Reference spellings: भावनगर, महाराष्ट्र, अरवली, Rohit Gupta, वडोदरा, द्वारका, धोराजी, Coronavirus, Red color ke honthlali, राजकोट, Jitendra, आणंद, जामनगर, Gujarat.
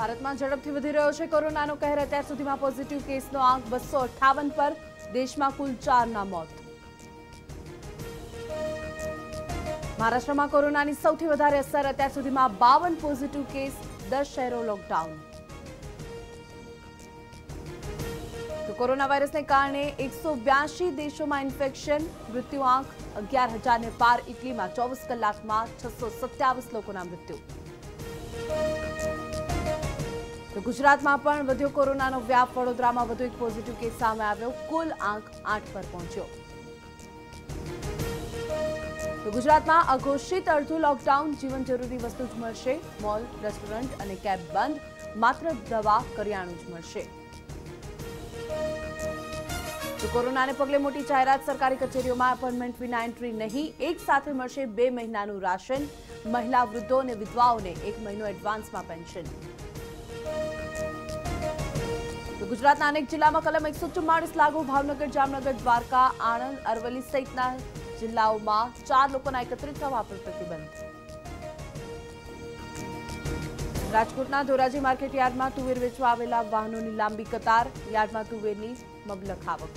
भारत में झड़पथी वधी रह्यो छे कोरोनानो कहर। अत्यार सुधीमां पॉजिटिव केसनो आंक 258 पर। देश में कुल 4 ना मौत। महाराष्ट्र में कोरोना की सौथी वधारे असर। अत्यार सुधीमां 52 पॉजिटिव केस। 10 शहरों लॉकडाउन। तो कोरोना वायरस ने कारण 182 देशों में इन्फेक्शन। मृत्यु आंक 11,000 ने पार। इटली में 24 कलाक में 627 लोगों ना मृत्यु। तो गुजरात में पण वध्यो कोरोनानो व्याप। वडोदरा में वधु एक पॉजिटिव केस सामे आव्यो। कुल आंक 8 पर पहुंच्यो। तो गुजरात में अघोषित अर्धु लॉकडाउन। जीवन जरूरी वस्तु ज मळशे। मॉल, रेस्टोरंट अने केब बंध। मात्र दवा, करियाणु ज मळशे। तो कोरोना ने पगले मोटी जाहेरात। सरकारी कचेरीओं में एपोइंटमेंट विना एंट्री नहीं। एक साथे मळशे 2 महीनानुं राशन। महिला, वृद्धों अने विधवाओने 1 महीनो एडवांस में पेन्शन। तो गुजरात ना अनेक जिला में कलम 144 लागू। भावनगर, जामनगर, द्वारका, आणंद, अरवली सहित जिल्लाओं में 4 लोगों ने एकत्रित थवा पर प्रतिबंध। राजकोट ना धोराजी मार्केट यार्ड में तुवेर वेचवा आवेला वाहनों की लांबी कतार। यार्ड में तुवेर की मबलक आवक।